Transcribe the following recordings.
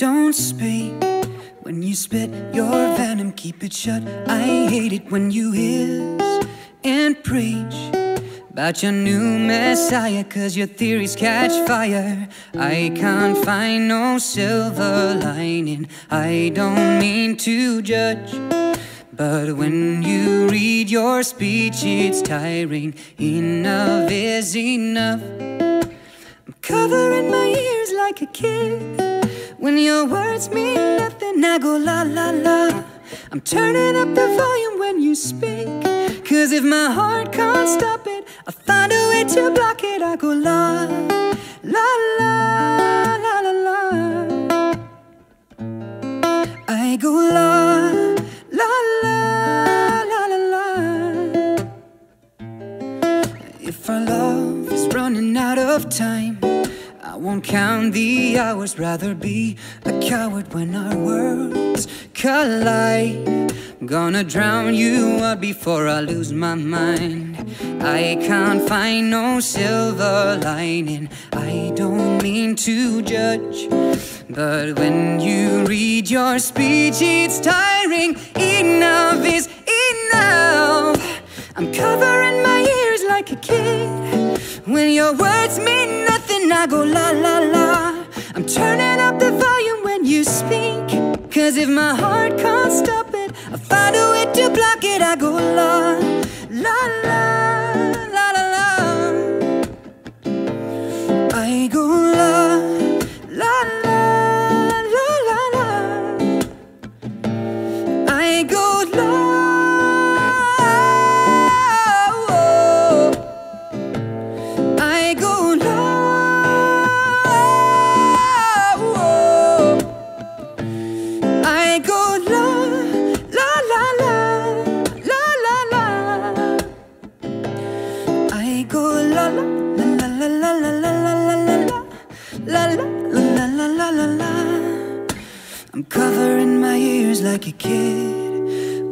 Don't speak when you spit your venom, keep it shut. I hate it when you hiss and preach about your new messiah, cause your theories catch fire. I can't find no silver lining. I don't mean to judge, but when you read your speech it's tiring. Enough is enough. I'm covering my ears like a kid. When your words mean nothing I go la la la. I'm turning up the volume when you speak, cause if my heart can't stop it I'll find a way to block it. I go la, la, la, la, la, la. I go la, la, la, la, la, la. If our love is running out of time, I won't count the hours, rather be a coward when our worlds collide. I'm gonna drown you out before I lose my mind. I can't find no silver lining. I don't mean to judge, but when you read your speech it's tiring. Enough is enough. I'm covering my ears like a kid. When your words mean nothing I go la la la. I'm turning up the volume when you speak, cause if my heart can't stop it I'll find a way to block it. I go la la la la la la. I go la la la la la la. I go la. I'm covering my ears like a kid.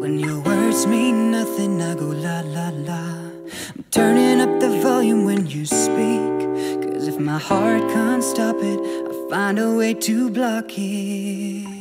When your words mean nothing, I go la la la. I'm turning up the volume when you speak, cause if my heart can't stop it, I'll find a way to block it.